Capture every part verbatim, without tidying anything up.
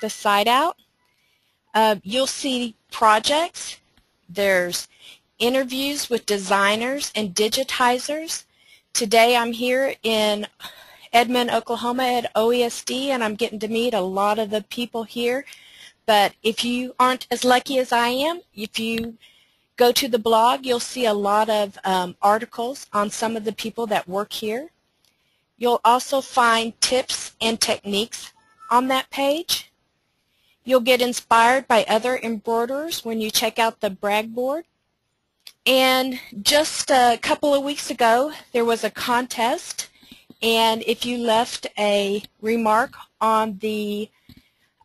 the side out, uh, you'll see projects. There's interviews with designers and digitizers. Today I'm here in Edmond, Oklahoma at O E S D, and I'm getting to meet a lot of the people here. But if you aren't as lucky as I am, if you go to the blog, you'll see a lot of um, articles on some of the people that work here. You'll also find tips and techniques on that page. You'll get inspired by other embroiderers when you check out the brag board. And just a couple of weeks ago, there was a contest, and if you left a remark on the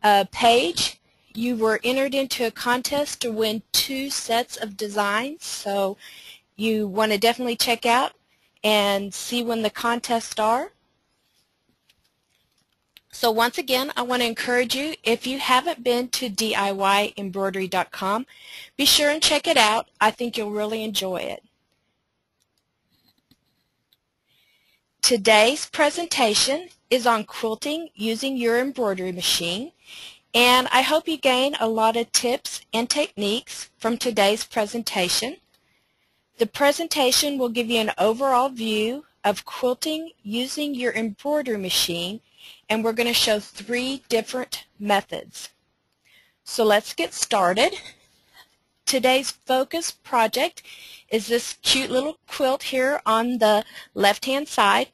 uh, page, you were entered into a contest to win two sets of designs, so you want to definitely check out and see when the contests are. So once again, I want to encourage you, if you haven't been to D I Y embroidery dot com, be sure and check it out. I think you'll really enjoy it. Today's presentation is on quilting using your embroidery machine, and I hope you gain a lot of tips and techniques from today's presentation. The presentation will give you an overall view of quilting using your embroidery machine, and we're going to show three different methods. So let's get started. Today's focus project is this cute little quilt here on the left-hand side.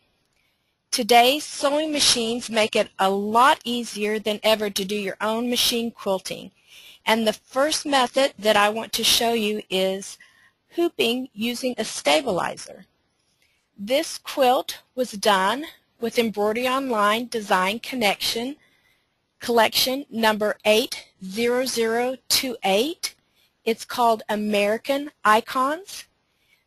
Today's sewing machines make it a lot easier than ever to do your own machine quilting. And the first method that I want to show you is hooping using a stabilizer. This quilt was done with Embroidery Online Design Connection collection number eight zero zero two eight. It's called American Icons.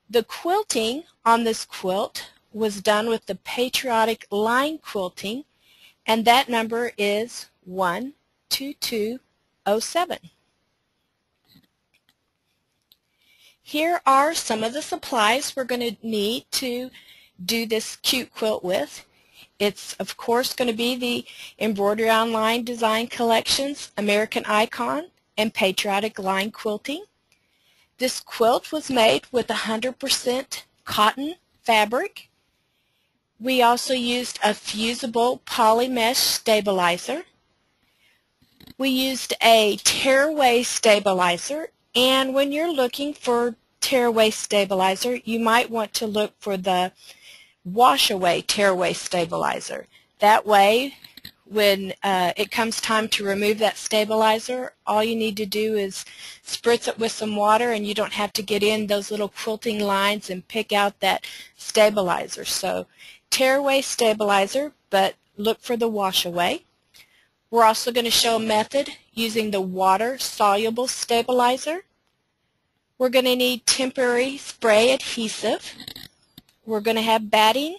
The quilting on this quilt was done with the Patriotic Line Quilting, and that number is one two two oh seven. Here are some of the supplies we're going to need to do this cute quilt with. It's, of course, going to be the Embroidery Online Design Collections, American Icon, and Patriotic Line Quilting. This quilt was made with one hundred percent cotton fabric. We also used a fusible poly mesh stabilizer. We used a tearaway stabilizer, and when you're looking for tearaway stabilizer, you might want to look for the wash away tearaway stabilizer. That way, when uh, it comes time to remove that stabilizer, all you need to do is spritz it with some water, and you don't have to get in those little quilting lines and pick out that stabilizer. So tearaway stabilizer, but look for the wash away. We're also going to show a method using the water soluble stabilizer. We're going to need temporary spray adhesive. We're going to have batting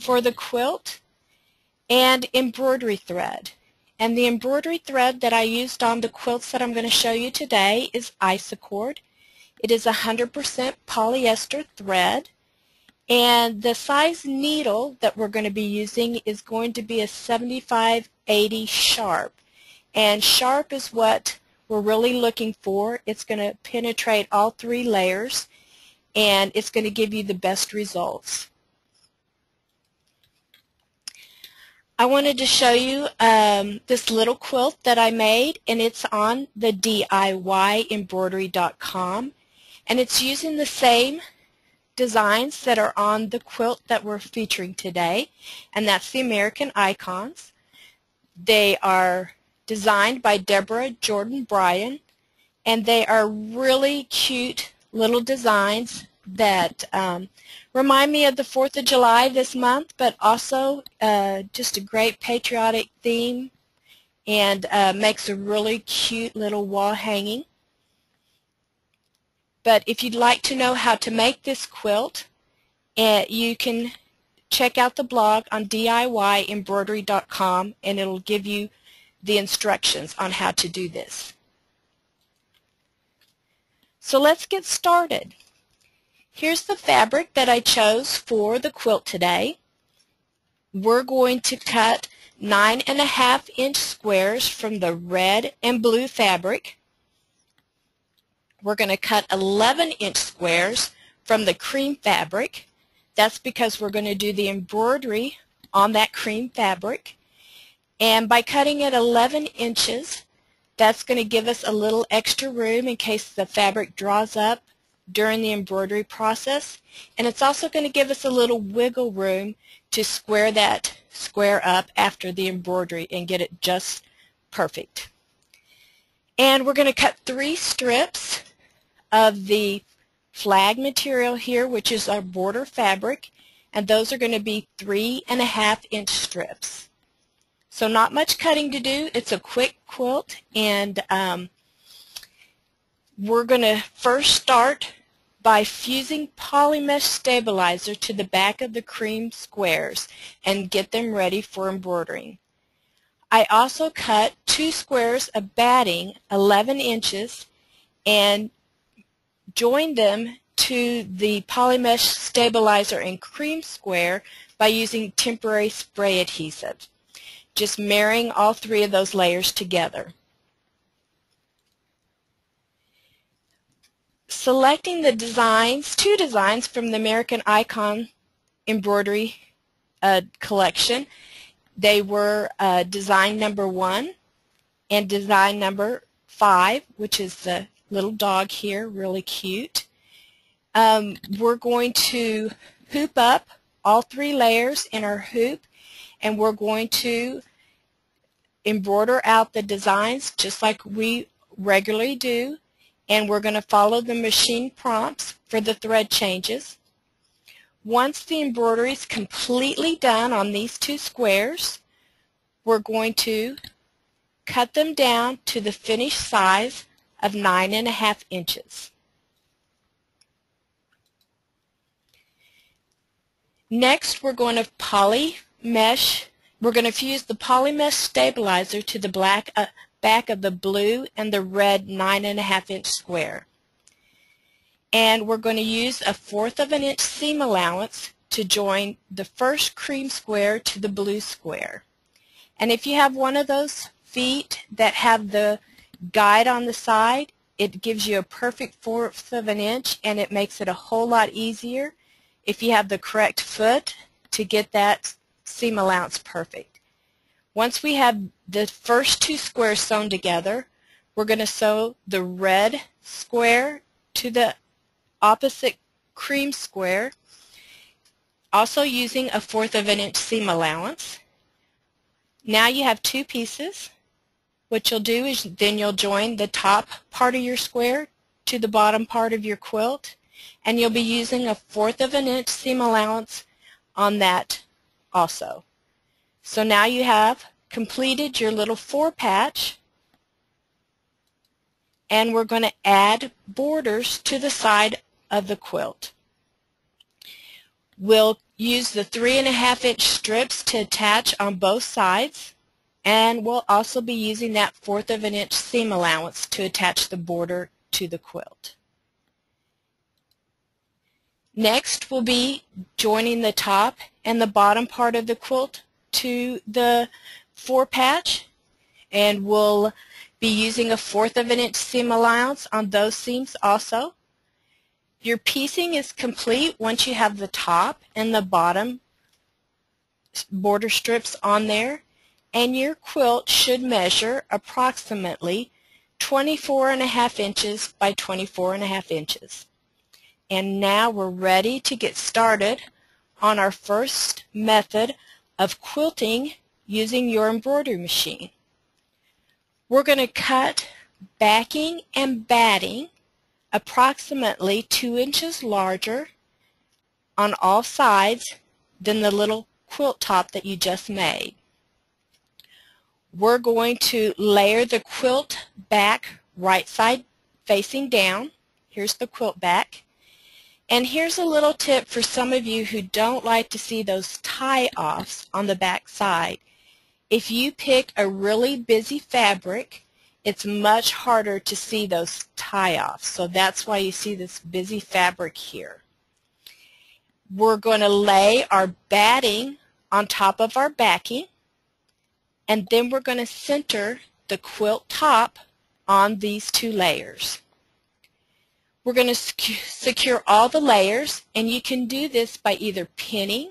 for the quilt and embroidery thread. And the embroidery thread that I used on the quilts that I'm going to show you today is Isacord. It is one hundred percent polyester thread, and the size needle that we're going to be using is going to be a seventy-five eighty sharp. And sharp is what we're really looking for. It's going to penetrate all three layers, and it's going to give you the best results. I wanted to show you um, this little quilt that I made, and it's on the D I Y embroidery dot com, and it's using the same designs that are on the quilt that we're featuring today, and that's the American Icons. They are designed by Deborah Jordan Bryan, and they are really cute little designs that um, remind me of the fourth of July this month, but also uh, just a great patriotic theme, and uh, makes a really cute little wall hanging. But if you'd like to know how to make this quilt, uh, you can check out the blog on D I Y embroidery dot com, and it'll give you the instructions on how to do this. So let's get started. Here's the fabric that I chose for the quilt today. We're going to cut nine and a half inch squares from the red and blue fabric. We're going to cut eleven inch squares from the cream fabric. That's because we're going to do the embroidery on that cream fabric. And by cutting it eleven inches, that's going to give us a little extra room in case the fabric draws up during the embroidery process. And it's also going to give us a little wiggle room to square that square up after the embroidery and get it just perfect. And we're going to cut three strips of the flag material here, which is our border fabric, and those are going to be three and a half inch strips. So not much cutting to do. It's a quick quilt, and um, we're going to first start by fusing poly mesh stabilizer to the back of the cream squares and get them ready for embroidering. I also cut two squares of batting, eleven inches, and joined them to the poly mesh stabilizer and cream square by using temporary spray adhesive, just marrying all three of those layers together. Selecting the designs, two designs from the American Icon embroidery uh, collection. They were uh, design number one and design number five, which is the little dog here, really cute. Um, we're going to hoop up all three layers in our hoop, and we're going to embroider out the designs just like we regularly do, and we're going to follow the machine prompts for the thread changes. Once the embroidery is completely done on these two squares, we're going to cut them down to the finished size of nine and a half inches. Next, we're going to poly mesh. We're going to fuse the poly mesh stabilizer to the black, uh, back of the blue and the red nine and a half inch square. And we're going to use a fourth of an inch seam allowance to join the first cream square to the blue square. And if you have one of those feet that have the guide on the side, it gives you a perfect fourth of an inch, and it makes it a whole lot easier if you have the correct foot to get that seam allowance perfect. Once we have the first two squares sewn together, we're going to sew the red square to the opposite cream square, also using a fourth of an inch seam allowance. Now you have two pieces. What you'll do is then you'll join the top part of your square to the bottom part of your quilt, and you'll be using a fourth of an inch seam allowance on that also. So now you have completed your little four patch, and we're going to add borders to the side of the quilt. We'll use the three and a half inch strips to attach on both sides, and we'll also be using that fourth of an inch seam allowance to attach the border to the quilt. Next, we'll be joining the top and the bottom part of the quilt to the four patch, and we'll be using a fourth of an inch seam allowance on those seams also. Your piecing is complete once you have the top and the bottom border strips on there, and your quilt should measure approximately twenty-four and a half inches by twenty-four and a half inches. And now we're ready to get started on our first method of quilting using your embroidery machine. We're going to cut backing and batting approximately two inches larger on all sides than the little quilt top that you just made. We're going to layer the quilt back right side facing down. Here's the quilt back. And here's a little tip for some of you who don't like to see those tie-offs on the back side. If you pick a really busy fabric, it's much harder to see those tie-offs. So that's why you see this busy fabric here. We're going to lay our batting on top of our backing. and then we're going to center the quilt top on these two layers. We're going to secure all the layers, and you can do this by either pinning,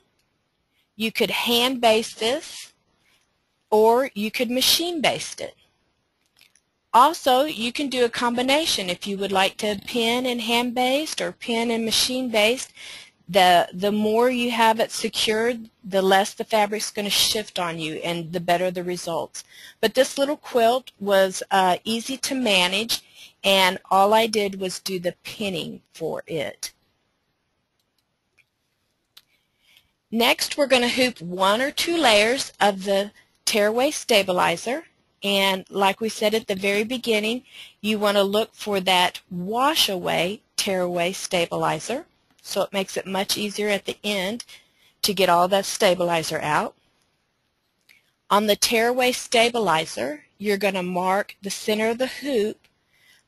you could hand baste this, or you could machine baste it. Also, you can do a combination if you would like to pin and hand baste or pin and machine baste. The, the more you have it secured, the less the fabric's going to shift on you and the better the results. But this little quilt was uh, easy to manage, and all I did was do the pinning for it. Next, we're going to hoop one or two layers of the tearaway stabilizer, and like we said at the very beginning, you want to look for that wash away tearaway stabilizer. So it makes it much easier at the end to get all that stabilizer out. On the tearaway stabilizer, you're going to mark the center of the hoop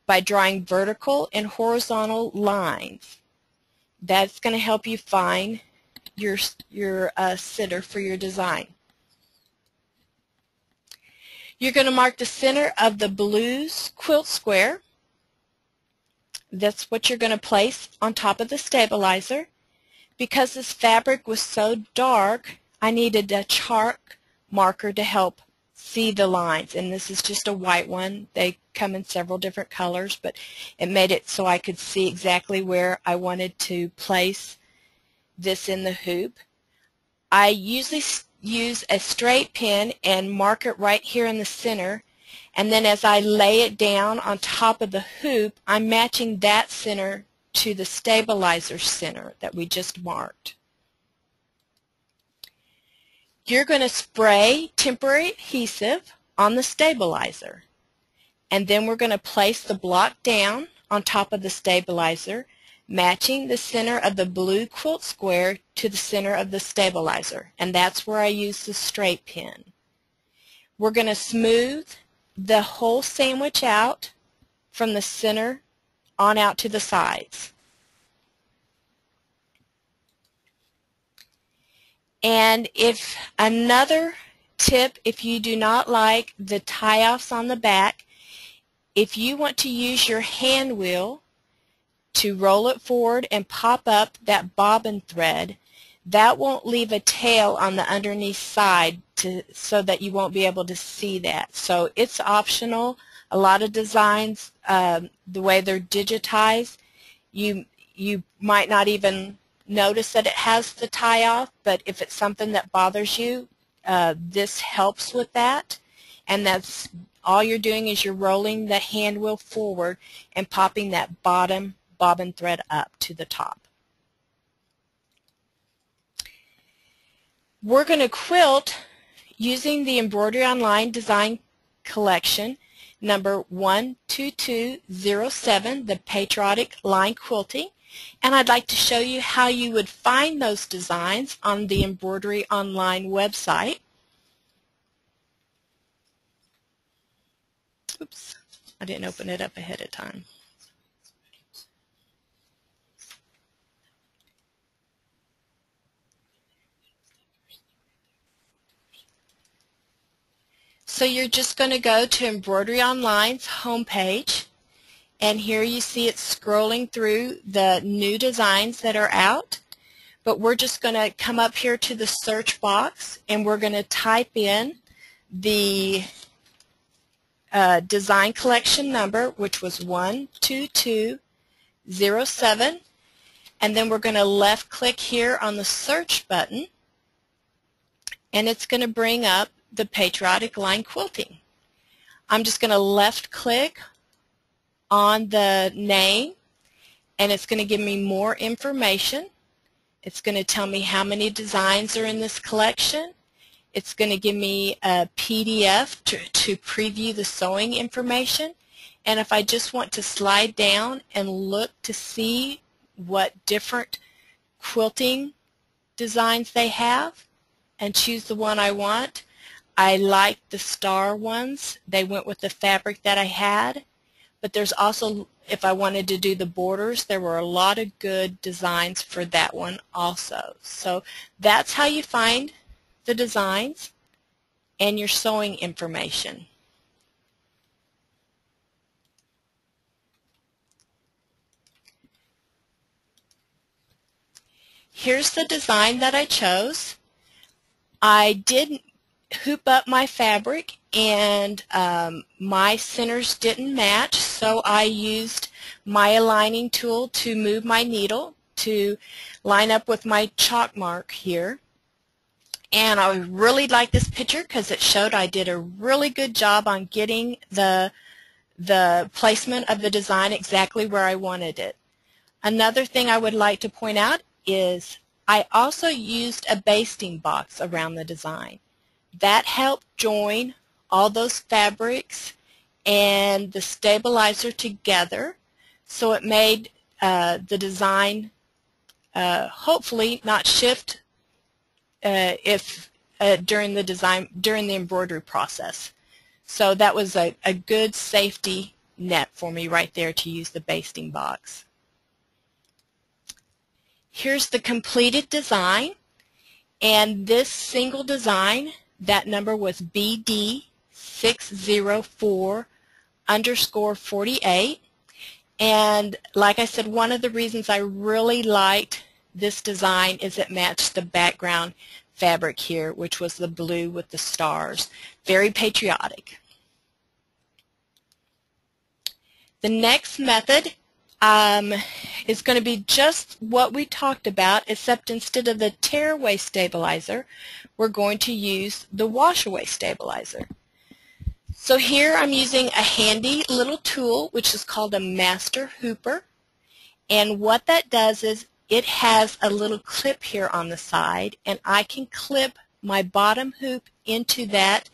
by drawing vertical and horizontal lines. That's going to help you find your, your uh, center for your design. You're going to mark the center of the blue quilt square. That's what you're going to place on top of the stabilizer. Because this fabric was so dark, I needed a chalk marker to help see the lines, and this is just a white one. They come in several different colors, but it made it so I could see exactly where I wanted to place this in the hoop. I usually use a straight pin and mark it right here in the center, and then as I lay it down on top of the hoop, I'm matching that center to the stabilizer center that we just marked. You're going to spray temporary adhesive on the stabilizer, and then we're going to place the block down on top of the stabilizer, matching the center of the blue quilt square to the center of the stabilizer, and that's where I use the straight pin. We're going to smooth the whole sandwich out from the center on out to the sides. And if another tip, if you do not like the tie-offs on the back, if you want to use your hand wheel to roll it forward and pop up that bobbin thread, that won't leave a tail on the underneath side to, so that you won't be able to see that. So it's optional. A lot of designs, um, the way they're digitized, you, you might not even notice that it has the tie-off, but if it's something that bothers you, uh, this helps with that. And that's all you're doing is you're rolling the hand wheel forward and popping that bottom bobbin thread up to the top. We're going to quilt using the Embroidery Online Design Collection number one two two zero seven, the Patriotic Line Quilting. And I'd like to show you how you would find those designs on the Embroidery Online website. Oops, I didn't open it up ahead of time. So you're just going to go to Embroidery Online's homepage, and here you see it's scrolling through the new designs that are out, but we're just going to come up here to the search box and we're going to type in the uh, design collection number, which was one two two zero seven, and then we're going to left click here on the search button, and it's going to bring up the Patriotic Line Quilting. I'm just going to left click on the name, and it's going to give me more information. It's going to tell me how many designs are in this collection. It's going to give me a P D F to, to preview the sewing information, and if I just want to slide down and look to see what different quilting designs they have and choose the one I want. I like the star ones. They went with the fabric that I had. But there's also, if I wanted to do the borders, there were a lot of good designs for that one also. So that's how you find the designs and your sewing information. Here's the design that I chose. I did hoop up my fabric, and um, my centers didn't match, so I used my aligning tool to move my needle to line up with my chalk mark here. And I really like this picture because it showed I did a really good job on getting the, the placement of the design exactly where I wanted it. Another thing I would like to point out is I also used a basting box around the design. That helped join all those fabrics and the stabilizer together, so it made uh, the design uh, hopefully not shift uh, if uh, during the design during the embroidery process. So that was a, a good safety net for me right there to use the basting box. Here's the completed design, and this single design, that number was B D six zero four underscore forty-eight, and like I said, one of the reasons I really liked this design is it matched the background fabric here, which was the blue with the stars. Very patriotic. The next method Um, it's going to be just what we talked about, except instead of the tear-away stabilizer, we're going to use the wash-away stabilizer. So here I'm using a handy little tool, which is called a Master Hooper, and what that does is it has a little clip here on the side, and I can clip my bottom hoop into that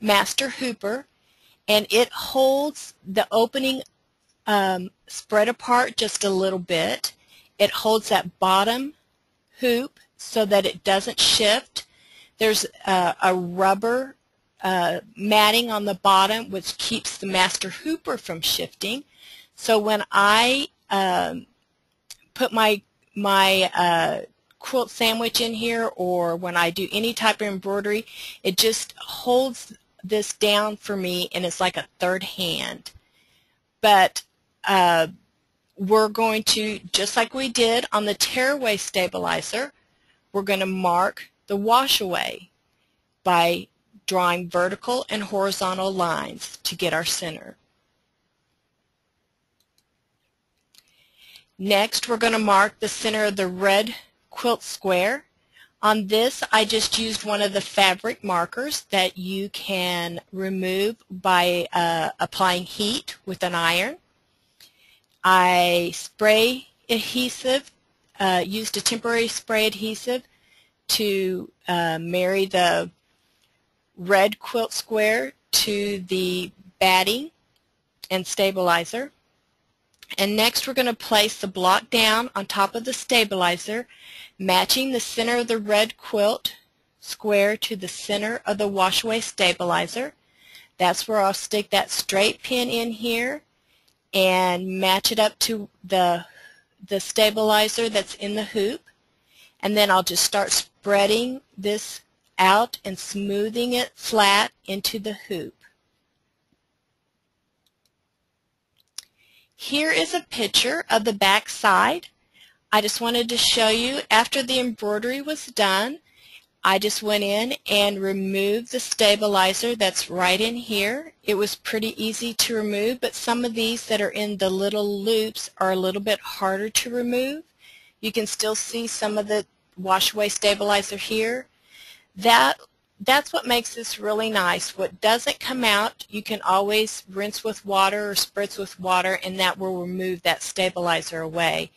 Master Hooper, and it holds the opening Um, spread apart just a little bit. It holds that bottom hoop so that it doesn't shift. There's uh, a rubber uh, matting on the bottom which keeps the Master Hooper from shifting. So when I um, put my, my uh, quilt sandwich in here, or when I do any type of embroidery, it just holds this down for me, and it's like a third hand. But Uh, we're going to, just like we did on the tearaway stabilizer, we're going to mark the washaway by drawing vertical and horizontal lines to get our center. Next, we're going to mark the center of the red quilt square. On this, I just used one of the fabric markers that you can remove by uh, applying heat with an iron. I spray adhesive, uh, used a temporary spray adhesive to uh, marry the red quilt square to the batting and stabilizer. And next we're going to place the block down on top of the stabilizer, matching the center of the red quilt square to the center of the washaway stabilizer. That's where I'll stick that straight pin in here and match it up to the, the stabilizer that's in the hoop, and then I'll just start spreading this out and smoothing it flat into the hoop. Here is a picture of the back side. I just wanted to show you, after the embroidery was done, I just went in and removed the stabilizer that's right in here. It was pretty easy to remove, but some of these that are in the little loops are a little bit harder to remove. You can still see some of the washaway stabilizer here. That, that's what makes this really nice. What doesn't come out, you can always rinse with water or spritz with water, and that will remove that stabilizer away.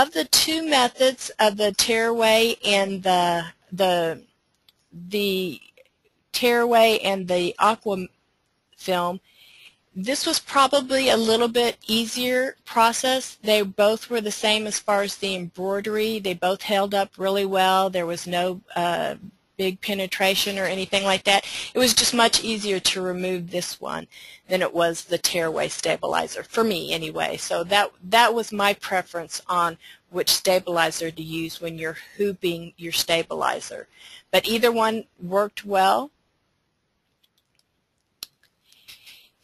Of the two methods of the tearaway and the the the tearaway and the aqua film, this was probably a little bit easier process. They both were the same as far as the embroidery. They both held up really well. There was no uh, big penetration or anything like that. It was just much easier to remove this one than it was the tearaway stabilizer, for me anyway. So that that was my preference on which stabilizer to use when you're hooping your stabilizer. But either one worked well,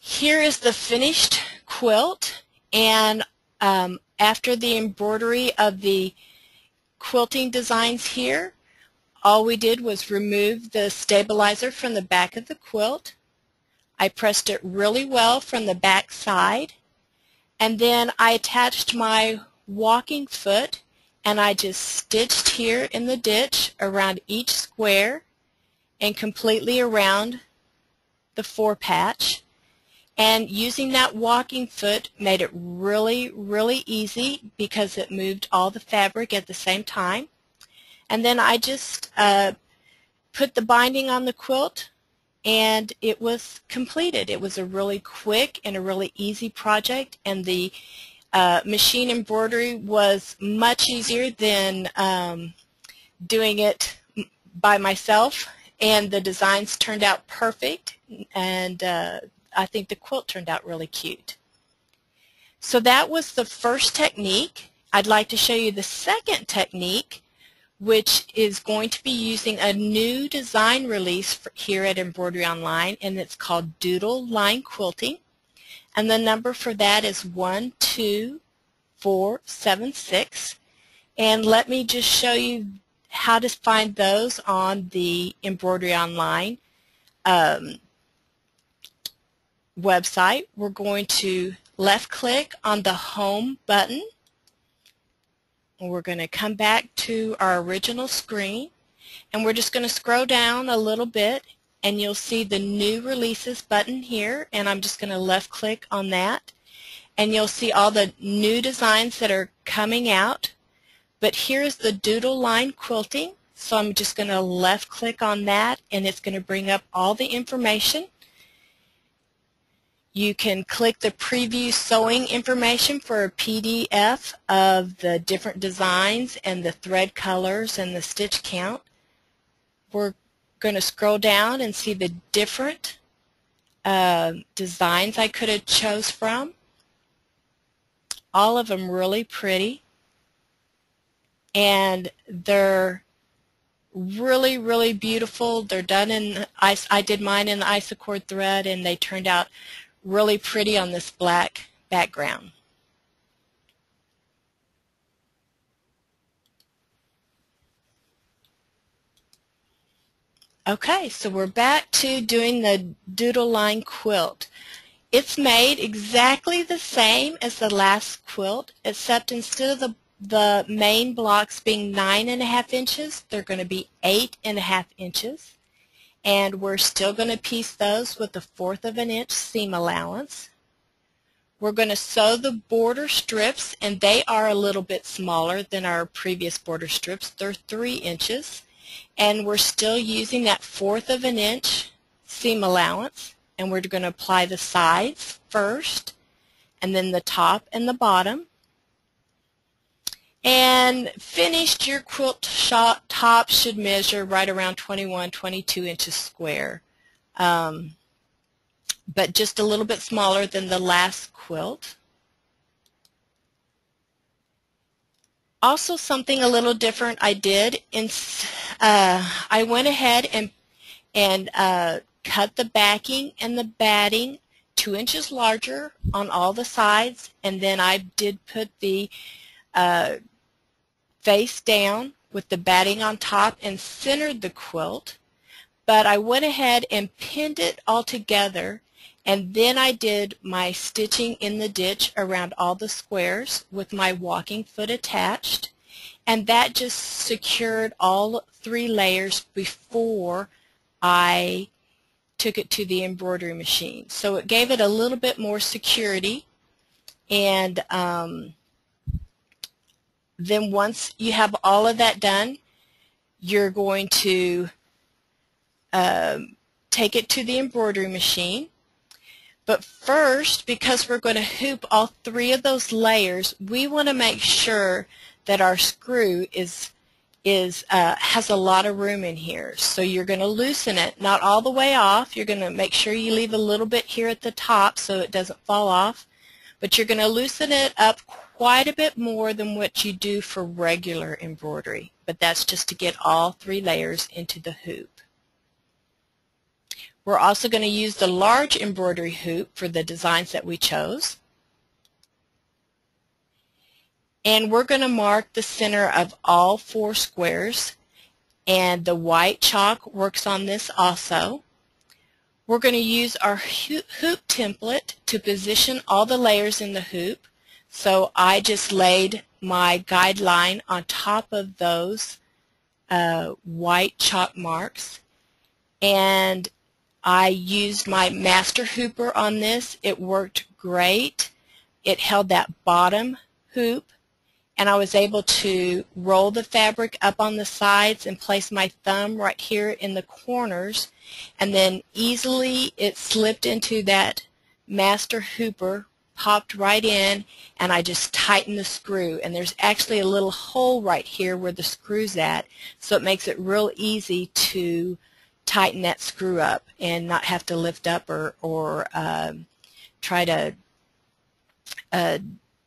Here is the finished quilt, and um, after the embroidery of the quilting designs here, all we did was remove the stabilizer from the back of the quilt. I pressed it really well from the back side, and then I attached my walking foot, and I just stitched here in the ditch around each square and completely around the four patch. And using that walking foot made it really, really easy because it moved all the fabric at the same time. And then I just uh, put the binding on the quilt, and it was completed. It was a really quick and a really easy project, and the uh, machine embroidery was much easier than um, doing it by myself, and the designs turned out perfect, and uh, I think the quilt turned out really cute. So that was the first technique. I'd like to show you the second technique, which is going to be using a new design release for here at Embroidery Online, and it's called Doodle Line Quilting. And the number for that is one two four seven six. And let me just show you how to find those on the Embroidery Online um, website. We're going to left click on the home button, and we're going to come back to our original screen, and we're just going to scroll down a little bit, and you'll see the new releases button here, and I'm just going to left click on that, and you'll see all the new designs that are coming out. But here's the Doodle Line Quilting, so I'm just going to left click on that, and it's going to bring up all the information. You can click the preview sewing information for a P D F of the different designs and the thread colors and the stitch count. We're going to scroll down and see the different uh, designs I could have chose from. All of them really pretty, and they're really, really beautiful. They're done in, I, I did mine in the Isacord thread, and they turned out really pretty on this black background. Okay, so we're back to doing the Doodle Line quilt. It's made exactly the same as the last quilt, except instead of the, the main blocks being nine and a half inches, they're going to be eight and a half inches. And we're still going to piece those with a fourth of an inch seam allowance. We're going to sew the border strips, and they are a little bit smaller than our previous border strips. They're three inches. And we're still using that fourth of an inch seam allowance, and we're going to apply the sides first, and then the top and the bottom. And finished, your quilt top should measure right around twenty-one, twenty-two inches square, um, but just a little bit smaller than the last quilt. Also, something a little different I did, in, uh, I went ahead and, and uh, cut the backing and the batting two inches larger on all the sides, and then I did put the uh, face down with the batting on top and centered the quilt, but I went ahead and pinned it all together, and then I did my stitching in the ditch around all the squares with my walking foot attached, and that just secured all three layers before I took it to the embroidery machine. So it gave it a little bit more security, and um, then once you have all of that done, you're going to um, take it to the embroidery machine. But first, because we're going to hoop all three of those layers, we want to make sure that our screw is, is, uh, has a lot of room in here. So you're going to loosen it, not all the way off. You're going to make sure you leave a little bit here at the top so it doesn't fall off, but you're going to loosen it up quite a bit more than what you do for regular embroidery, but that's just to get all three layers into the hoop. We're also going to use the large embroidery hoop for the designs that we chose. And we're going to mark the center of all four squares, and the white chalk works on this also. We're going to use our hoop template to position all the layers in the hoop. So I just laid my guideline on top of those uh, white chalk marks, and I used my Master Hooper on this. It worked great. It held that bottom hoop, and I was able to roll the fabric up on the sides and place my thumb right here in the corners, and then easily it slipped into that Master Hooper, popped right in, and I just tightened the screw, and there's actually a little hole right here where the screw's at, so it makes it real easy to tighten that screw up and not have to lift up or, or um, try to uh,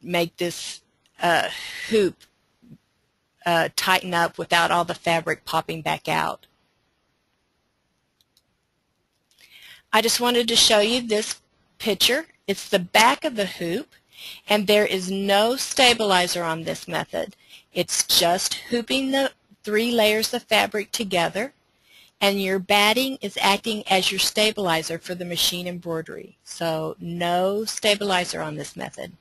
make this Uh, hoop uh, tighten up without all the fabric popping back out. I just wanted to show you this picture. It's the back of the hoop, and there is no stabilizer on this method. It's just hooping the three layers of fabric together, and your batting is acting as your stabilizer for the machine embroidery. So no stabilizer on this method.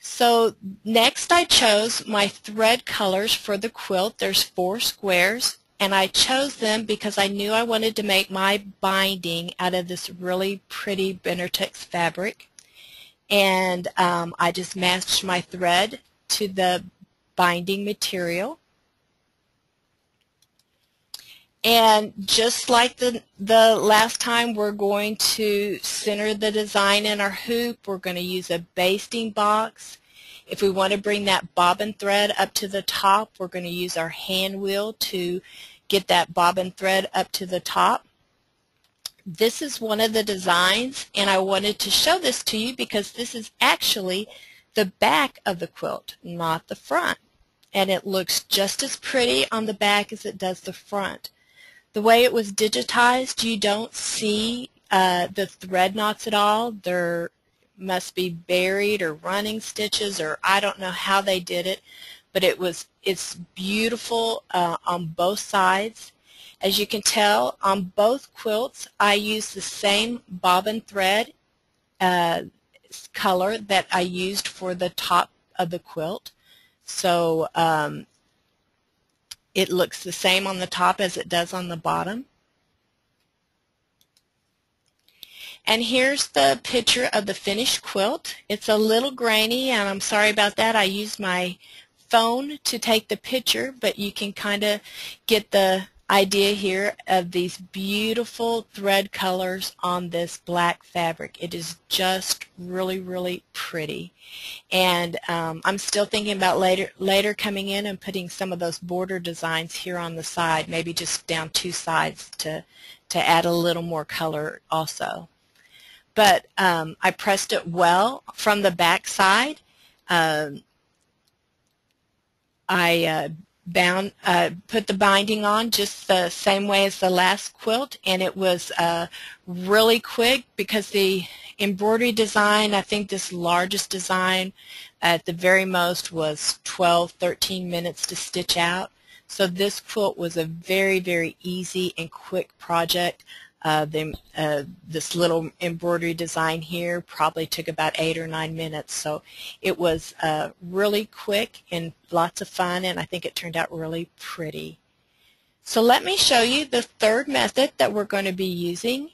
So next I chose my thread colors for the quilt. There's four squares, and I chose them because I knew I wanted to make my binding out of this really pretty Bernatex fabric, and um, I just matched my thread to the binding material. And just like the, the last time, we're going to center the design in our hoop. We're going to use a basting box. If we want to bring that bobbin thread up to the top, we're going to use our hand wheel to get that bobbin thread up to the top. This is one of the designs, and I wanted to show this to you because this is actually the back of the quilt, not the front. And it looks just as pretty on the back as it does the front. The way it was digitized, you don't see uh, the thread knots at all. There must be buried or running stitches, or I don't know how they did it, but it was it's beautiful uh, on both sides. As you can tell, on both quilts, I used the same bobbin thread uh, color that I used for the top of the quilt. So um, it looks the same on the top as it does on the bottom. And here's the picture of the finished quilt. It's a little grainy, and I'm sorry about that. I used my phone to take the picture, but you can kind of get the idea here of these beautiful thread colors on this black fabric. It is just really, really pretty. And um, I'm still thinking about later later coming in and putting some of those border designs here on the side, maybe just down two sides to, to add a little more color also. But um, I pressed it well from the back side. Um, I uh, bound, uh, put the binding on just the same way as the last quilt, and it was uh, really quick because the embroidery design, I think this largest design at the very most was twelve, thirteen minutes to stitch out. So this quilt was a very, very easy and quick project. Uh, the, uh, this little embroidery design here probably took about eight or nine minutes. So it was uh, really quick and lots of fun, and I think it turned out really pretty. So let me show you the third method that we're going to be using.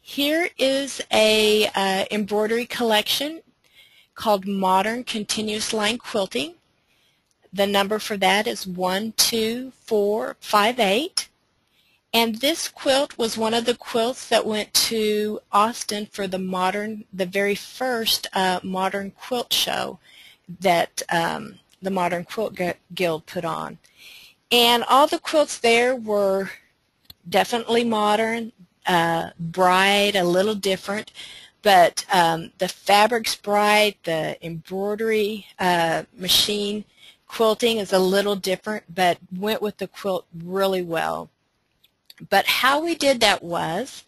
Here is a uh, embroidery collection called Modern Continuous Line Quilting. The number for that is one two four five eight. And this quilt was one of the quilts that went to Austin for the modern, the very first uh, Modern Quilt show that um, the Modern Quilt Guild put on. And all the quilts there were definitely modern. Uh, bright, a little different, but um, the fabric's bright, the embroidery uh, machine quilting is a little different, but went with the quilt really well. But how we did that was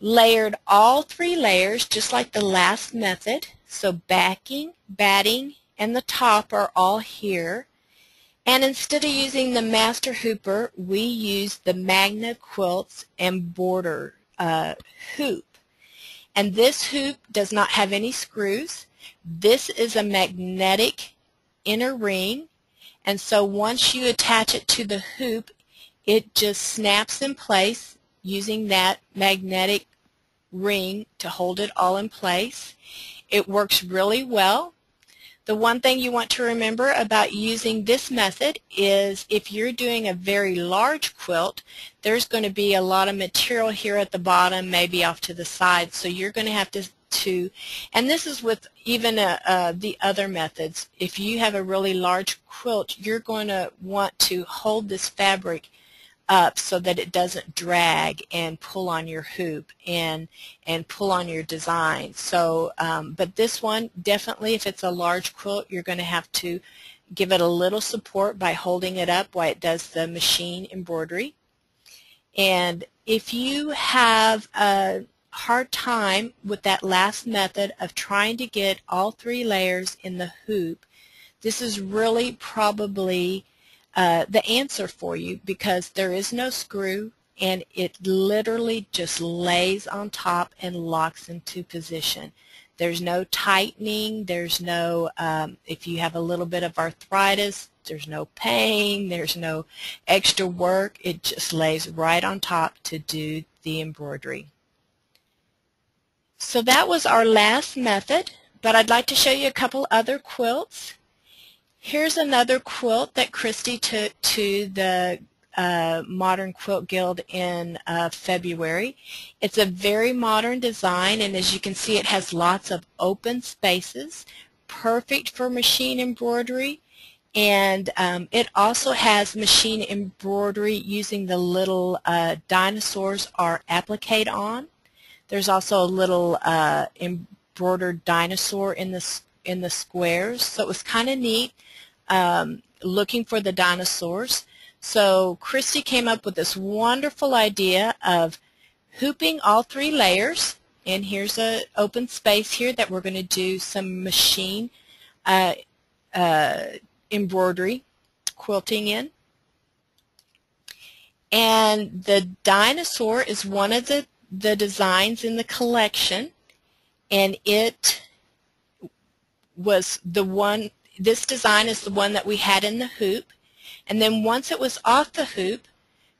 layered all three layers just like the last method. So backing, batting, and the top are all here. And instead of using the Master Hooper, we used the Magna Quilts Embroidery uh, hoop. And this hoop does not have any screws. This is a magnetic inner ring, and so once you attach it to the hoop, it just snaps in place using that magnetic ring to hold it all in place. It works really well. The one thing you want to remember about using this method is if you're doing a very large quilt, there's going to be a lot of material here at the bottom, maybe off to the side, so you're going to have to To, and this is with even uh, uh, the other methods. If you have a really large quilt, you're going to want to hold this fabric up so that it doesn't drag and pull on your hoop and and pull on your design. So, um, but this one definitely, if it's a large quilt, you're going to have to give it a little support by holding it up while it does the machine embroidery. And if you have a hard time with that last method of trying to get all three layers in the hoop, this is really probably uh, the answer for you, because there is no screw and it literally just lays on top and locks into position. There's no tightening, there's no um, if you have a little bit of arthritis, there's no pain, there's no extra work. It just lays right on top to do the embroidery. So that was our last method, but I'd like to show you a couple other quilts. Here's another quilt that Christy took to the uh, Modern Quilt Guild in uh, February. It's a very modern design, and as you can see, it has lots of open spaces, perfect for machine embroidery. And um, it also has machine embroidery using the little uh, dinosaurs are appliqued on. There's also a little uh, embroidered dinosaur in the, in the squares, so it was kind of neat um, looking for the dinosaurs. So Christy came up with this wonderful idea of hooping all three layers, and here's an open space here that we're going to do some machine uh, uh, embroidery quilting in. And the dinosaur is one of the the designs in the collection, and it was the one, this design is the one that we had in the hoop, and then once it was off the hoop,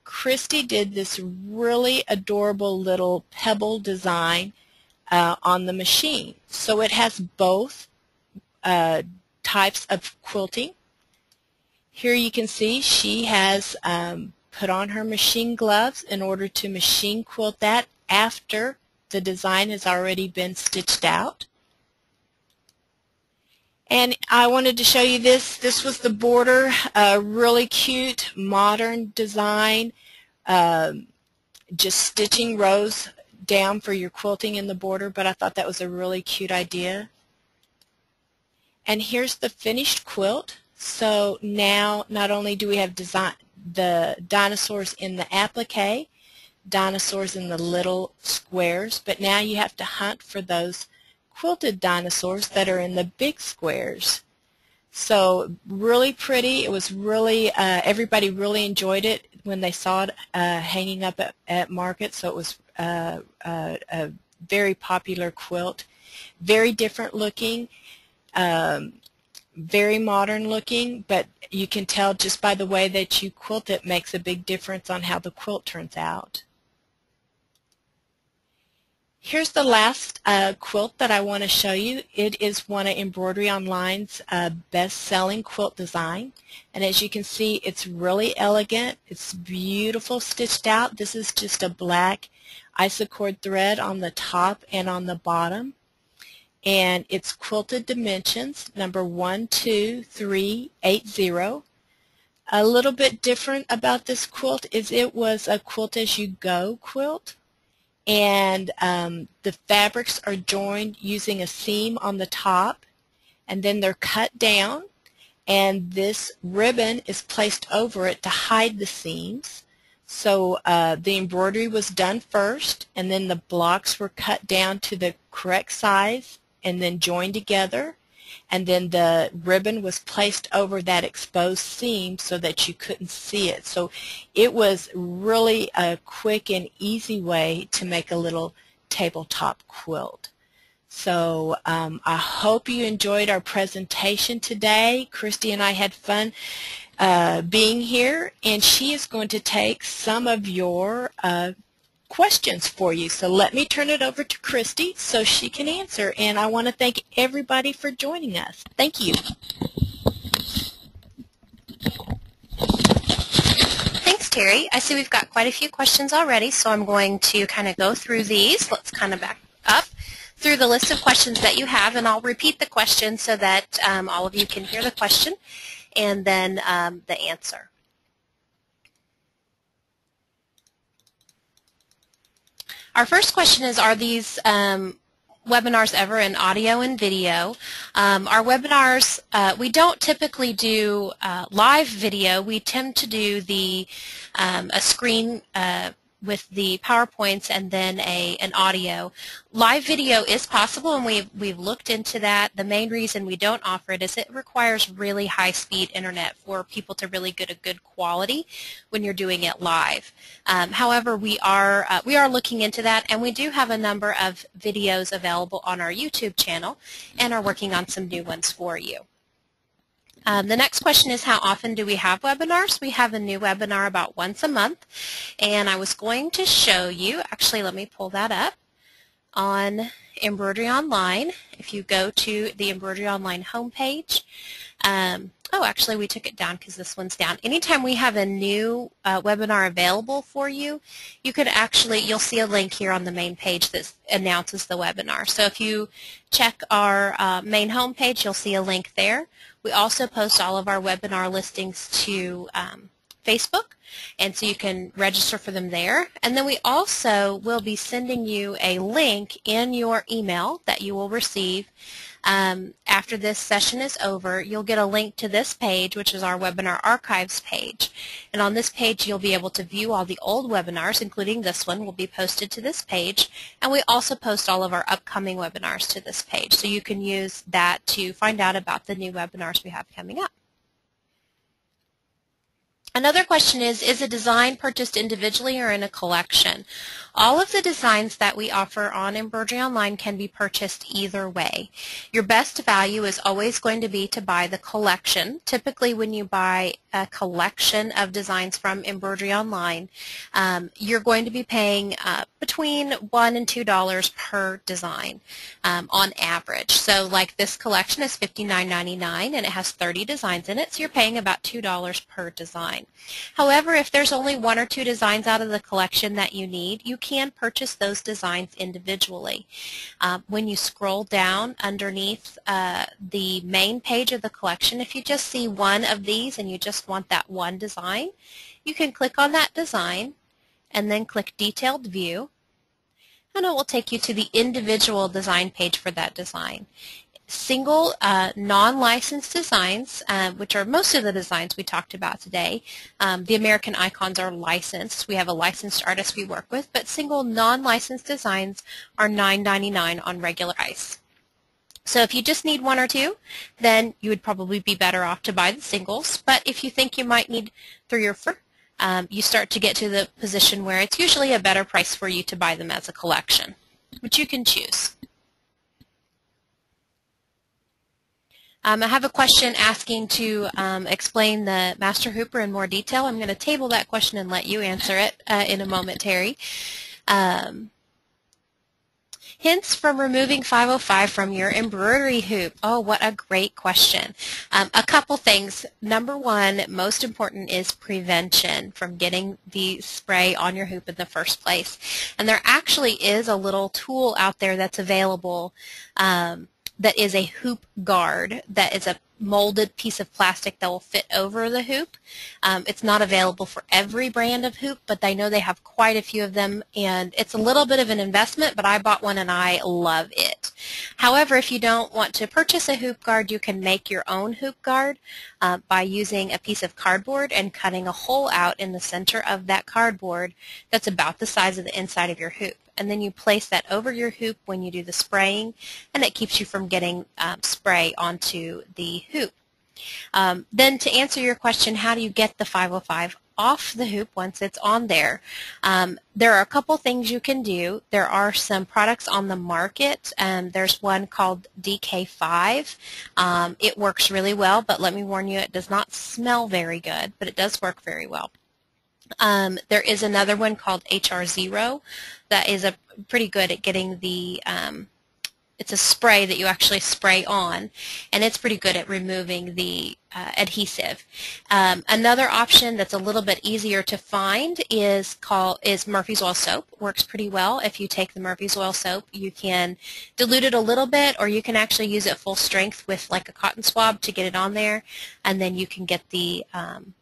Christy did this really adorable little pebble design uh, on the machine. So it has both uh, types of quilting. Here you can see she has um, put on her machine gloves in order to machine quilt that after the design has already been stitched out. And I wanted to show you this. This was the border, a uh, really cute modern design, um, just stitching rows down for your quilting in the border, but I thought that was a really cute idea. And here's the finished quilt. So now not only do we have design, the dinosaurs in the applique, dinosaurs in the little squares, but now you have to hunt for those quilted dinosaurs that are in the big squares. So really pretty. It was really, uh, everybody really enjoyed it when they saw it uh, hanging up at, at market, so it was uh, uh, a very popular quilt. Very different looking, um, very modern looking, but you can tell just by the way that you quilt it makes a big difference on how the quilt turns out. Here's the last uh, quilt that I want to show you. It is one of Embroidery Online's uh, best-selling quilt design. And as you can see, it's really elegant. It's beautiful stitched out. This is just a black Isacord thread on the top and on the bottom. And it's quilted dimensions, number one, two, three, eight, zero. A little bit different about this quilt is it was a quilt-as-you-go quilt, and um, the fabrics are joined using a seam on the top, and then they're cut down, and this ribbon is placed over it to hide the seams. So uh, the embroidery was done first, and then the blocks were cut down to the correct size and then joined together, and then the ribbon was placed over that exposed seam so that you couldn't see it. So it was really a quick and easy way to make a little tabletop quilt. So um, I hope you enjoyed our presentation today. Christy and I had fun uh, being here, and she is going to take some of your uh, questions for you. So let me turn it over to Christy so she can answer, and I want to thank everybody for joining us. Thank you. Thanks, Terry. I see we've got quite a few questions already, so I'm going to kind of go through these. Let's kind of back up through the list of questions that you have, and I'll repeat the question so that um, all of you can hear the question and then um, the answer. Our first question is, are these um, webinars ever in audio and video? Um, our webinars, uh, we don't typically do uh, live video. We tend to do the um, a screen uh, with the PowerPoints and then a an audio. Live video is possible, and we've, we've looked into that. The main reason we don't offer it is it requires really high-speed internet for people to really get a good quality when you're doing it live. Um, however, we are, uh, we are looking into that, and we do have a number of videos available on our YouTube channel and are working on some new ones for you. Um, the next question is, how often do we have webinars? We have a new webinar about once a month, and I was going to show you, actually let me pull that up, on Embroidery Online. If you go to the Embroidery Online homepage, um, oh actually we took it down because this one's down. Anytime we have a new uh, webinar available for you, you could actually, you'll see a link here on the main page that announces the webinar. So if you check our uh, main homepage, you'll see a link there. We also post all of our webinar listings to um, Facebook, and so you can register for them there. And then we also will be sending you a link in your email that you will receive um, after this session is over. You'll get a link to this page, which is our webinar archives page. And on this page, you'll be able to view all the old webinars, including this one, will be posted to this page. And we also post all of our upcoming webinars to this page. So you can use that to find out about the new webinars we have coming up. Another question is, is a design purchased individually or in a collection? All of the designs that we offer on Embroidery Online can be purchased either way. Your best value is always going to be to buy the collection. Typically when you buy a collection of designs from Embroidery Online, um, you're going to be paying uh, between one dollar and two dollars per design um, on average. So like this collection is fifty-nine ninety-nine and it has thirty designs in it, so you're paying about two dollars per design. However, if there's only one or two designs out of the collection that you need, you can purchase those designs individually. Uh, when you scroll down underneath uh, the main page of the collection, if you just see one of these and you just want that one design, you can click on that design and then click Detailed View, and it will take you to the individual design page for that design. Single uh, non-licensed designs, uh, which are most of the designs we talked about today. Um, the American icons are licensed. We have a licensed artist we work with, but single non-licensed designs are nine ninety-nine on regular ice. So if you just need one or two, then you would probably be better off to buy the singles. But if you think you might need three or four, um, you start to get to the position where it's usually a better price for you to buy them as a collection, which you can choose. Um, I have a question asking to um, explain the Master Hooper in more detail. I'm going to table that question and let you answer it uh, in a moment, Terry. Um, hints from removing five oh five from your embroidery hoop. Oh, what a great question. Um, a couple things. Number one, most important is prevention from getting the spray on your hoop in the first place. And there actually is a little tool out there that's available um, that is a hoop guard, that is a molded piece of plastic that will fit over the hoop. Um, it's not available for every brand of hoop, but I know they have quite a few of them, and it's a little bit of an investment, but I bought one and I love it. However, if you don't want to purchase a hoop guard, you can make your own hoop guard uh, by using a piece of cardboard and cutting a hole out in the center of that cardboard that's about the size of the inside of your hoop. And then you place that over your hoop when you do the spraying, and it keeps you from getting um, spray onto the hoop. Um, then to answer your question, how do you get the five oh five off the hoop once it's on there? Um, there are a couple things you can do. There are some products on the market. Um, there's one called D K five. Um, it works really well, but let me warn you, it does not smell very good, but it does work very well. Um, there is another one called H R zero that is a pretty good at getting the, um, it's a spray that you actually spray on, and it's pretty good at removing the uh, adhesive. Um, another option that's a little bit easier to find is called is Murphy's Oil Soap. Works pretty well. If you take the Murphy's Oil Soap, you can dilute it a little bit, or you can actually use it full strength with like a cotton swab to get it on there, and then you can get the um,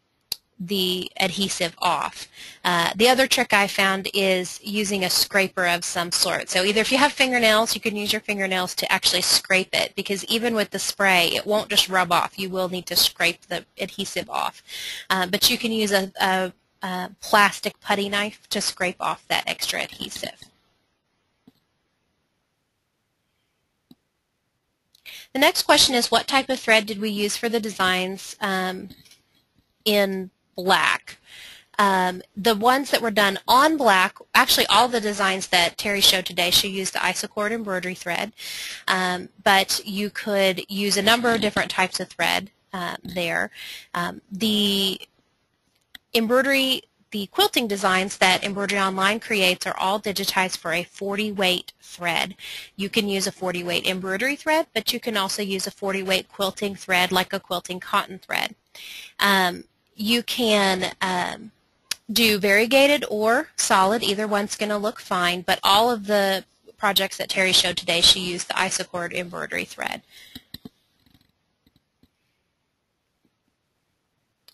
the adhesive off. Uh, the other trick I found is using a scraper of some sort. So either if you have fingernails, you can use your fingernails to actually scrape it, because even with the spray, it won't just rub off. You will need to scrape the adhesive off. Uh, but you can use a, a, a plastic putty knife to scrape off that extra adhesive. The next question is, what type of thread did we use for the designs um, in black? Um, the ones that were done on black, actually all the designs that Terry showed today, she used the Isacord embroidery thread, um, but you could use a number of different types of thread uh, there. Um, the embroidery, the quilting designs that Embroidery Online creates are all digitized for a forty weight thread. You can use a forty weight embroidery thread, but you can also use a forty weight quilting thread like a quilting cotton thread. Um, You can um, do variegated or solid. Either one's going to look fine, but all of the projects that Terry showed today, she used the Isacord embroidery thread.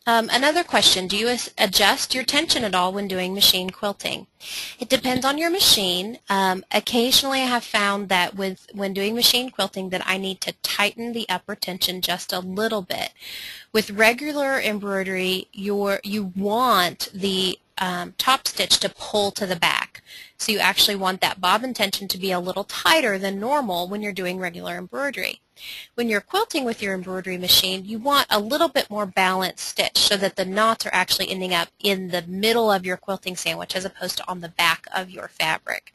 Um, another question, do you adjust your tension at all when doing machine quilting? It depends on your machine. Um, occasionally I have found that with when doing machine quilting that I need to tighten the upper tension just a little bit. With regular embroidery, you're, you want the um, top stitch to pull to the back. So you actually want that bobbin tension to be a little tighter than normal when you're doing regular embroidery. When you're quilting with your embroidery machine, you want a little bit more balanced stitch so that the knots are actually ending up in the middle of your quilting sandwich as opposed to on the back of your fabric.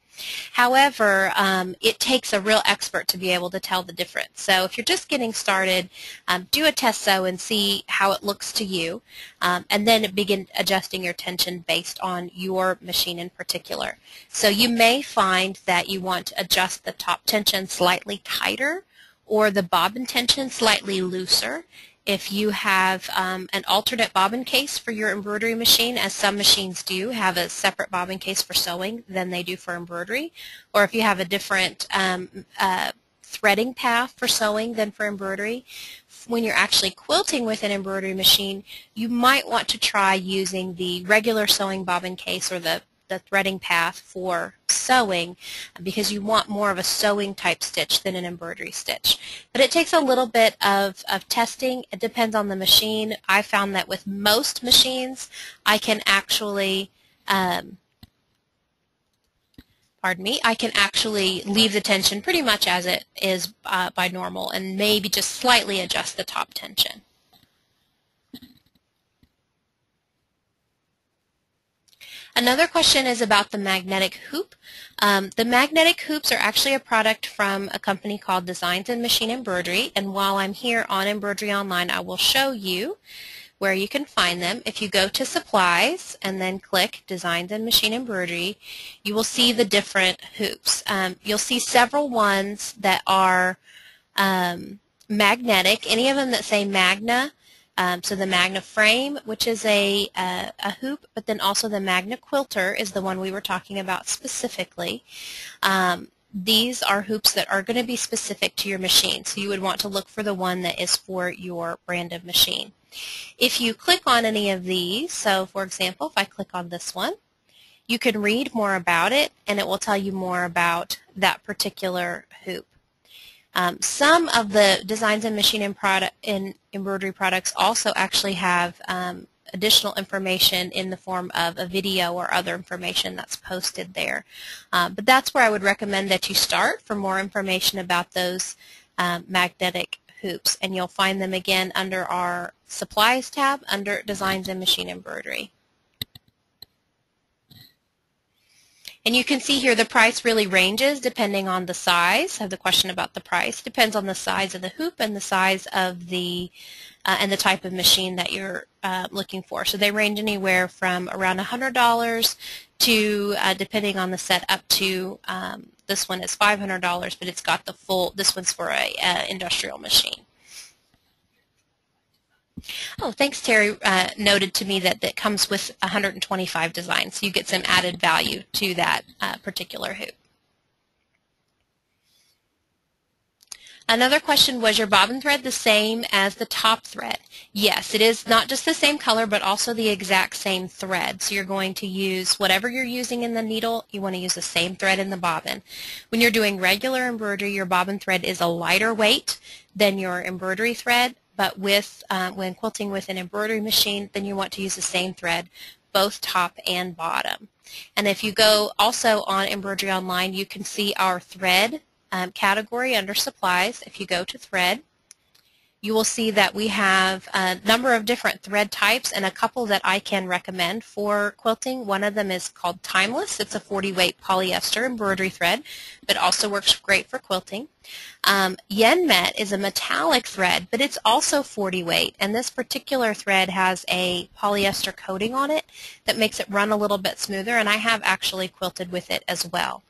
However, um, it takes a real expert to be able to tell the difference. So if you're just getting started, um, do a test sew and see how it looks to you, um, and then begin adjusting your tension based on your machine in particular. So you may find that you want to adjust the top tension slightly tighter or the bobbin tension slightly looser. If you have um, an alternate bobbin case for your embroidery machine, as some machines do have a separate bobbin case for sewing than they do for embroidery, or if you have a different um, uh, threading path for sewing than for embroidery, when you're actually quilting with an embroidery machine, you might want to try using the regular sewing bobbin case or the the threading path for sewing, because you want more of a sewing type stitch than an embroidery stitch. But it takes a little bit of, of testing. It depends on the machine. I found that with most machines I can actually um, pardon me, I can actually leave the tension pretty much as it is uh, by normal, and maybe just slightly adjust the top tension. Another question is about the magnetic hoop. Um, the magnetic hoops are actually a product from a company called Designs and Machine Embroidery, and while I'm here on Embroidery Online, I will show you where you can find them. If you go to Supplies and then click Designs and Machine Embroidery, you will see the different hoops. Um, you'll see several ones that are um, magnetic, any of them that say Magna. Um, so the Magna frame, which is a, a, a hoop, but then also the Magna quilter is the one we were talking about specifically. Um, these are hoops that are going to be specific to your machine, so you would want to look for the one that is for your brand of machine. If you click on any of these, so for example, if I click on this one, you can read more about it, and it will tell you more about that particular hoop. Um, some of the Designs and Machine and product, and Embroidery products also actually have um, additional information in the form of a video or other information that's posted there. Uh, but that's where I would recommend that you start for more information about those um, magnetic hoops, and you'll find them again under our Supplies tab under Designs and Machine Embroidery. And you can see here the price really ranges depending on the size. I have the question about the price. It depends on the size of the hoop and the size of the uh, and the type of machine that you're uh, looking for. So they range anywhere from around one hundred dollars to, uh, depending on the set, up to um, this one is five hundred dollars, but it's got the full. This one's for a uh, industrial machine. Oh, thanks, Terry uh, noted to me that that comes with one hundred twenty-five designs, so you get some added value to that uh, particular hoop. Another question was, your bobbin thread the same as the top thread? Yes, it is not just the same color, but also the exact same thread. So you're going to use whatever you're using in the needle, you want to use the same thread in the bobbin. When you're doing regular embroidery, your bobbin thread is a lighter weight than your embroidery thread. But with um, when quilting with an embroidery machine, then you want to use the same thread, both top and bottom. And if you go also on Embroidery Online, you can see our thread um, category under Supplies. If you go to Thread, you will see that we have a number of different thread types and a couple that I can recommend for quilting. One of them is called Timeless. It's a forty weight polyester embroidery thread, but also works great for quilting. Um, Yenmet is a metallic thread, but it's also forty weight, and this particular thread has a polyester coating on it that makes it run a little bit smoother, and I have actually quilted with it as well.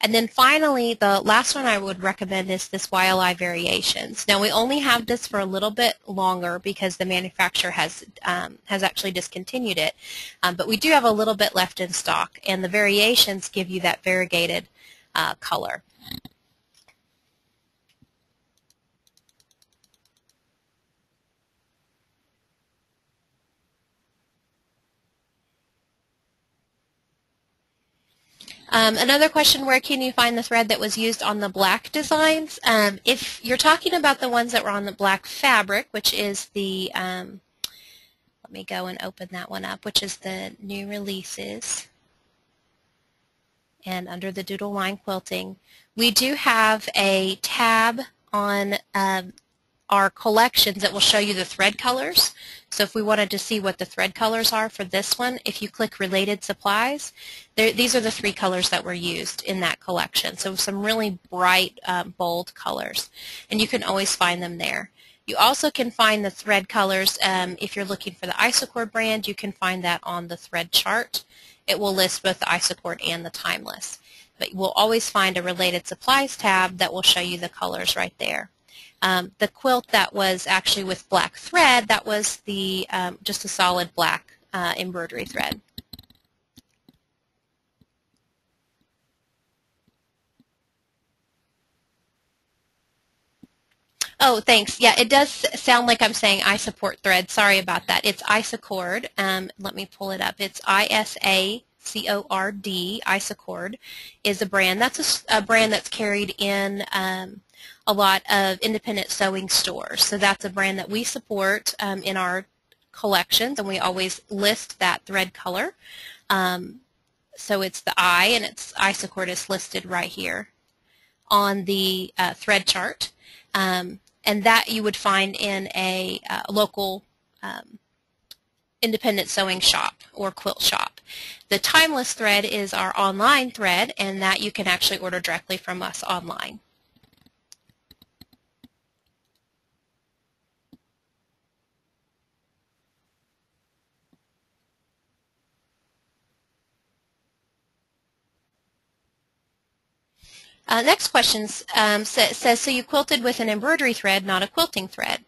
And then finally, the last one I would recommend is this Y L I Variations. Now, we only have this for a little bit longer because the manufacturer has um, has actually discontinued it, um, but we do have a little bit left in stock, and the variations give you that variegated uh, color. Um, another question, where can you find the thread that was used on the black designs? Um, if you're talking about the ones that were on the black fabric, which is the, um, let me go and open that one up, which is the new releases. And under the Doodle Line Quilting, we do have a tab on um, our collections that will show you the thread colors. So if we wanted to see what the thread colors are for this one, if you click Related Supplies, there, these are the three colors that were used in that collection. So some really bright, uh, bold colors, and you can always find them there. You also can find the thread colors um, if you're looking for the Isacord brand. You can find that on the thread chart. It will list both the Isacord and the Timeless. But you will always find a Related Supplies tab that will show you the colors right there. Um, the quilt that was actually with black thread, that was the um, just a solid black uh, embroidery thread. Oh, thanks. Yeah, it does sound like I'm saying I support thread. Sorry about that. It's Isacord. Um, let me pull it up. It's I S A C O R D. Isacord is a brand. That's a, a brand that's carried in um, a lot of independent sewing stores. So that's a brand that we support um, in our collections, and we always list that thread color. Um, so it's the I, and it's Isacord is listed right here on the uh, thread chart. Um, and that you would find in a uh, local um, independent sewing shop or quilt shop. The Timeless thread is our online thread, and that you can actually order directly from us online. Uh, next question um, sa says, so you quilted with an embroidery thread, not a quilting thread.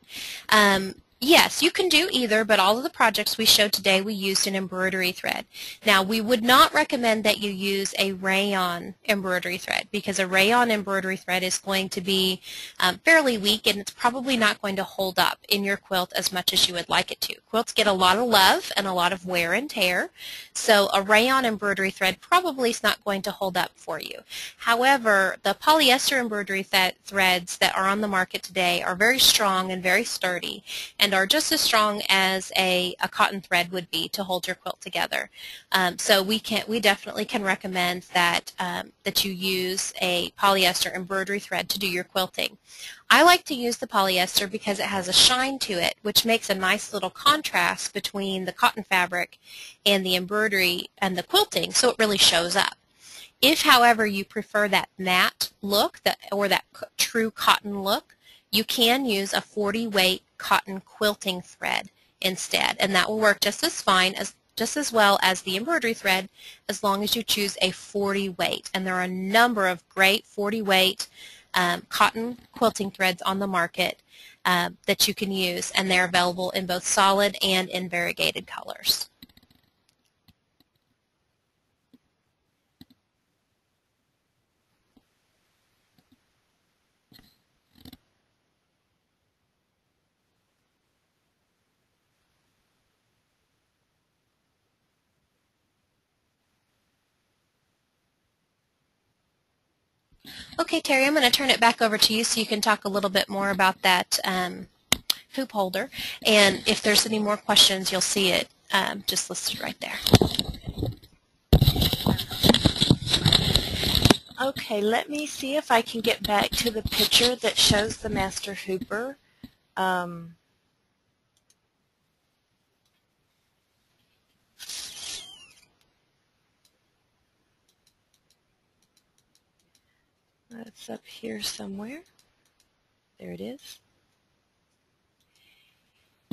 Um, Yes, you can do either, but all of the projects we showed today we used an embroidery thread. Now, we would not recommend that you use a rayon embroidery thread, because a rayon embroidery thread is going to be um, fairly weak, and it's probably not going to hold up in your quilt as much as you would like it to. Quilts get a lot of love and a lot of wear and tear, so a rayon embroidery thread probably is not going to hold up for you. However, the polyester embroidery th- threads that are on the market today are very strong and very sturdy, and are just as strong as a, a cotton thread would be to hold your quilt together. Um, so we can we definitely can recommend that um, that you use a polyester embroidery thread to do your quilting. I like to use the polyester because it has a shine to it, which makes a nice little contrast between the cotton fabric and the embroidery and the quilting, so it really shows up. If, however, you prefer that matte look that or that true cotton look, you can use a forty weight cotton quilting thread instead, and that will work just as fine as just as well as the embroidery thread, as long as you choose a forty weight. And there are a number of great forty weight um, cotton quilting threads on the market uh, that you can use, and they're available in both solid and in variegated colors. Okay, Terry, I'm going to turn it back over to you so you can talk a little bit more about that um, hoop holder. And if there's any more questions, you'll see it um, just listed right there. Okay, let me see if I can get back to the picture that shows the Master Hooper. Um, That's up here somewhere. There it is.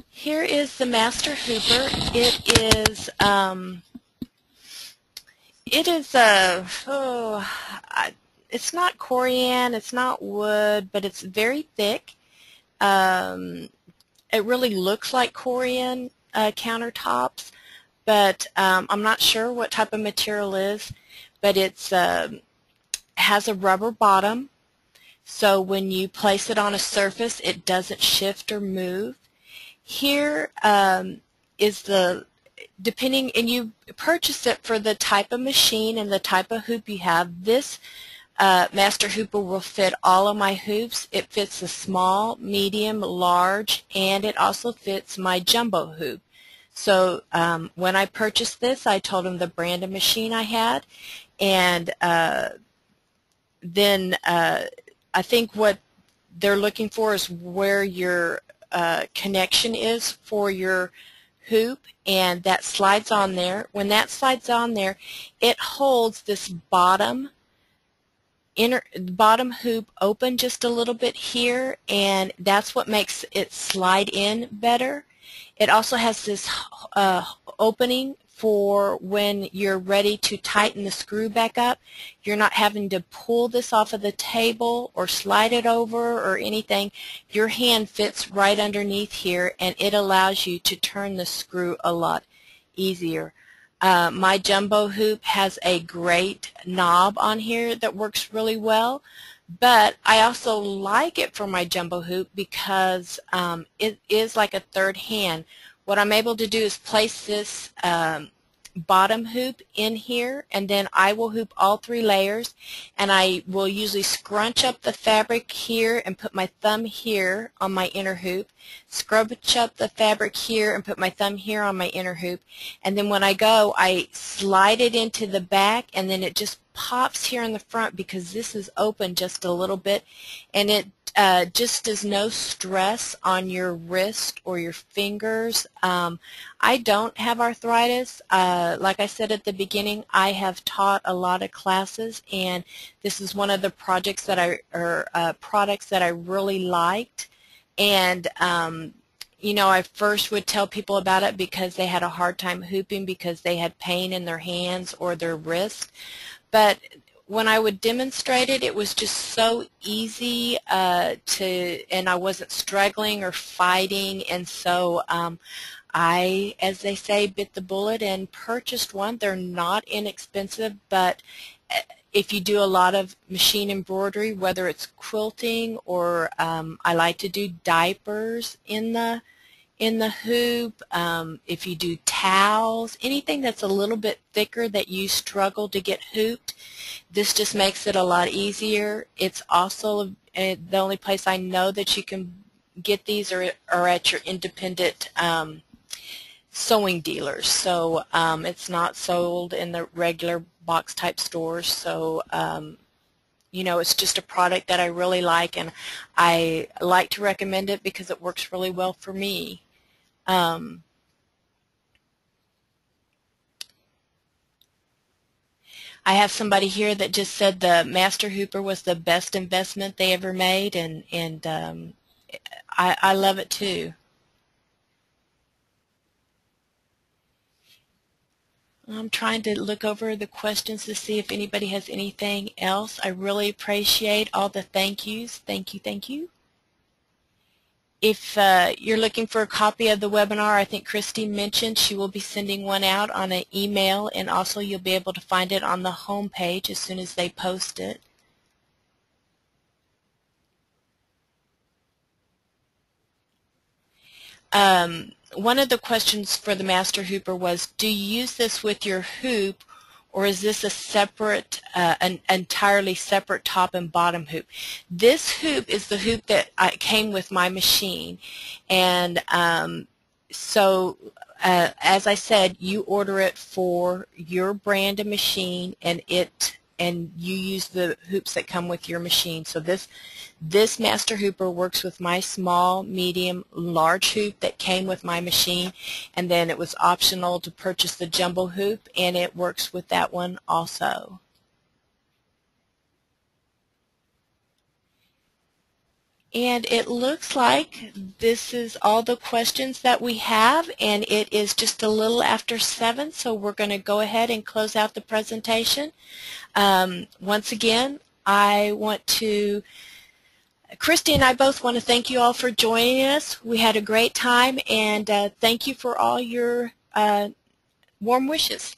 Here is the Master Hooper. It is, um, it is a, oh, I, it's not corian, it's not wood, but it's very thick. Um, it really looks like corian uh, countertops, but um, I'm not sure what type of material is, but it's, uh, has a rubber bottom, so when you place it on a surface it doesn't shift or move. Here um, is the, depending, and you purchase it for the type of machine and the type of hoop you have. This uh, Master Hooper will fit all of my hoops. It fits the small, medium, large, and it also fits my jumbo hoop. So um, when I purchased this, I told him the brand of machine I had, and uh, then uh, I think what they're looking for is where your uh, connection is for your hoop, and that slides on there. When that slides on there, it holds this bottom inner bottom hoop open just a little bit here, and that's what makes it slide in better. It also has this uh, opening for when you're ready to tighten the screw back up. You're not having to pull this off of the table or slide it over or anything. Your hand fits right underneath here, and it allows you to turn the screw a lot easier. Uh, my jumbo hoop has a great knob on here that works really well, but I also like it for my jumbo hoop because um, it is like a third hand. What I'm able to do is place this um, bottom hoop in here, and then I will hoop all three layers, and I will usually scrunch up the fabric here and put my thumb here on my inner hoop, scrunch up the fabric here and put my thumb here on my inner hoop, and then when I go, I slide it into the back, and then it just pops here in the front because this is open just a little bit, and it Uh, just as no stress on your wrist or your fingers. Um, I don't have arthritis. Uh, like I said at the beginning, I have taught a lot of classes, and this is one of the projects that I or uh, products that I really liked. And um, you know, I first would tell people about it because they had a hard time hooping because they had pain in their hands or their wrist, but when I would demonstrate it, it was just so easy uh, to, and I wasn't struggling or fighting, and so um, I, as they say, bit the bullet and purchased one. They're not inexpensive, but if you do a lot of machine embroidery, whether it's quilting or um, I like to do diapers in the in the hoop, um, if you do towels, anything that's a little bit thicker that you struggle to get hooped, this just makes it a lot easier. It's also uh, the only place I know that you can get these are, are at your independent um, sewing dealers, so um, it's not sold in the regular box type stores. So um, you know, it's just a product that I really like, and I like to recommend it because it works really well for me. Um, I have somebody here that just said the Master Hooper was the best investment they ever made, and and um, I, I love it too. I'm trying to look over the questions to see if anybody has anything else. I really appreciate all the thank yous. Thank you, thank you. If uh, you're looking for a copy of the webinar, I think Christy mentioned she will be sending one out on an email, and also you'll be able to find it on the home page as soon as they post it. Um, One of the questions for the Master Hooper was, do you use this with your hoop, or is this a separate, uh, an entirely separate top and bottom hoop? This hoop is the hoop that I, came with my machine, and um, so uh, as I said, you order it for your brand of machine, and it and you use the hoops that come with your machine. So this this Master Hooper works with my small, medium, large hoop that came with my machine, and then it was optional to purchase the jumbo hoop, and it works with that one also. And it looks like this is all the questions that we have, and it is just a little after seven, so we're going to go ahead and close out the presentation. Um, once again, I want to, Christy and I both want to thank you all for joining us. We had a great time, and uh, thank you for all your uh, warm wishes.